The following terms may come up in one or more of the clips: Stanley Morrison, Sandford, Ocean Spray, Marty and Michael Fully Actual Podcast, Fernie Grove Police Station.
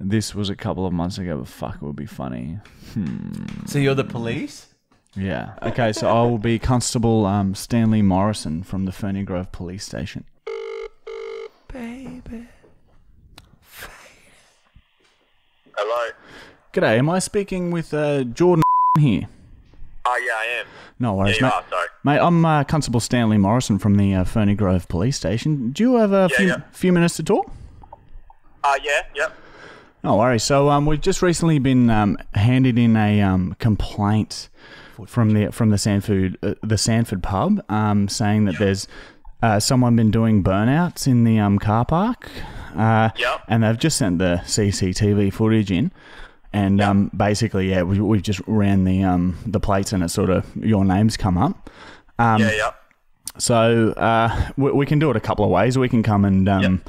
This was a couple of months ago, but fuck, it would be funny. So you're the police? Yeah. Okay, so I will be Constable Stanley Morrison from the Fernie Grove Police Station. Baby. Hello. G'day, am I speaking with Jordan here? Oh, yeah, I am. No worries, mate. You are, mate, I'm Constable Stanley Morrison from the Fernie Grove Police Station. Do you have a few minutes to talk? Yeah. No worries. So we've just recently been handed in a complaint from the Sandford pub, saying that there's someone been doing burnouts in the car park, and they've just sent the CCTV footage in, and basically, we've just ran the plates, and it sort of your name's come up. So we can do it a couple of ways. We can come and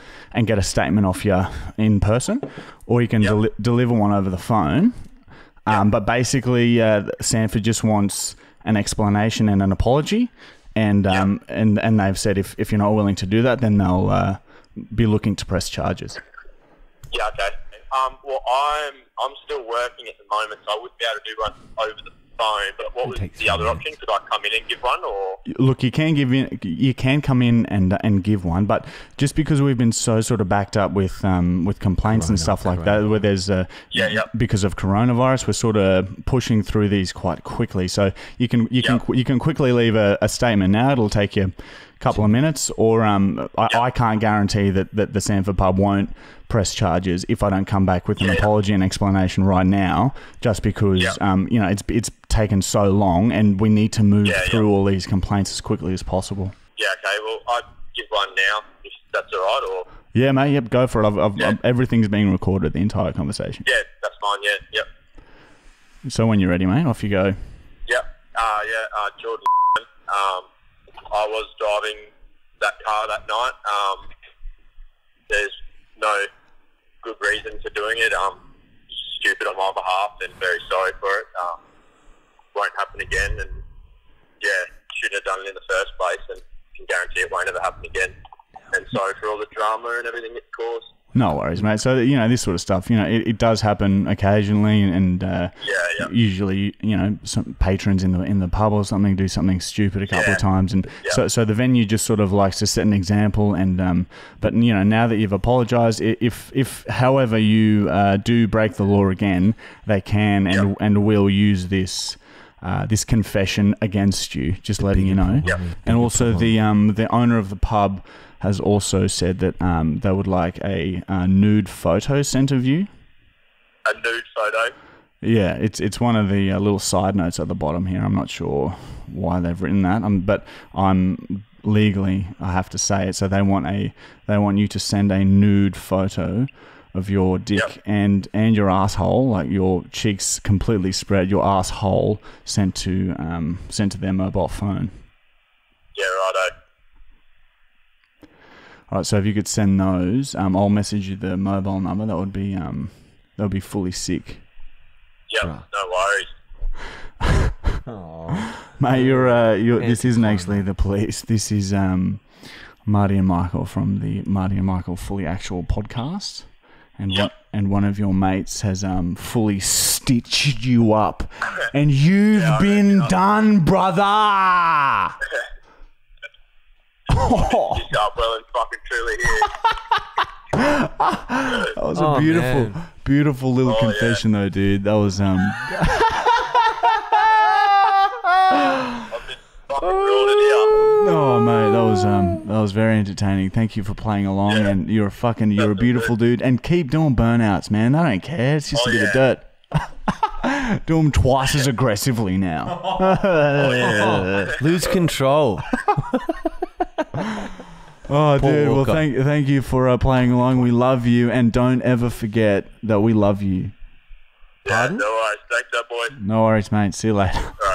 get a statement off you in person, or you can deliver one over the phone. But basically, Sandford just wants an explanation and an apology, and they've said if you're not willing to do that, then they'll be looking to press charges. Yeah. Okay. Well, I'm still working at the moment, so I wouldn't be able to do one over the phone, but what was the other option? Could I come in and give one, or look, you can come in and give one, but just because we've been so sort of backed up with complaints and stuff like that, where there's because of coronavirus, we're sort of pushing through these quite quickly. So you can quickly leave a statement now. It'll take you a couple of minutes, or I can't guarantee that the Sandford pub won't press charges if I don't come back with an apology and explanation right now, just because it's taken so long, and we need to move through all these complaints as quickly as possible. Yeah, okay. Well, I'd give one now, if that's all right, or... Yeah, mate, yep, go for it. Everything's being recorded, the entire conversation. Yeah, that's fine, yep. So when you're ready, mate, off you go. Yep, Jordan, I was driving that car that night. There's no good reason for doing it. Stupid on my behalf, and very sorry for it. Won't happen again, and shouldn't have done it in the first place, and can guarantee it won't ever happen again. And sorry for all the drama and everything it caused. No worries, mate. So this sort of stuff, it does happen occasionally, and usually, some patrons in the pub or something do something stupid a couple of times, and so the venue just sort of likes to set an example. And but now that you've apologised, if however you do break the law again, they can and will use this confession against you. Just letting you know. Yep. And also the owner of the pub has also said that they would like a nude photo sent of you. A nude photo? Yeah, it's one of the little side notes at the bottom here. I'm not sure why they've written that, but I'm legally, I have to say it. So they want you to send a nude photo of your dick and your asshole, like your cheeks completely spread, your asshole sent to their mobile phone. Yeah, righto. All right, so if you could send those, I'll message you the mobile number. That would be fully sick. Yeah, no worries. Mate, this isn't actually the police. This is Marty and Michael from the Marty and Michael Fully Actual Podcast, and one of your mates has fully stitched you up, and you've been done, brother. Well and fucking truly here. That was a beautiful, beautiful little confession, though, dude. That was I've been fucking rolling it up. Oh, mate, that was very entertaining. Thank you for playing along, and you're a beautiful dude. And keep doing burnouts, man. They don't care. It's just a bit of dirt. Do them twice as aggressively now. Lose control. Oh, Paul dude, Walker. Well, thank you for playing along. We love you, and don't ever forget that we love you. Yeah, no worries. Thanks, boy. No worries, mate. See you later.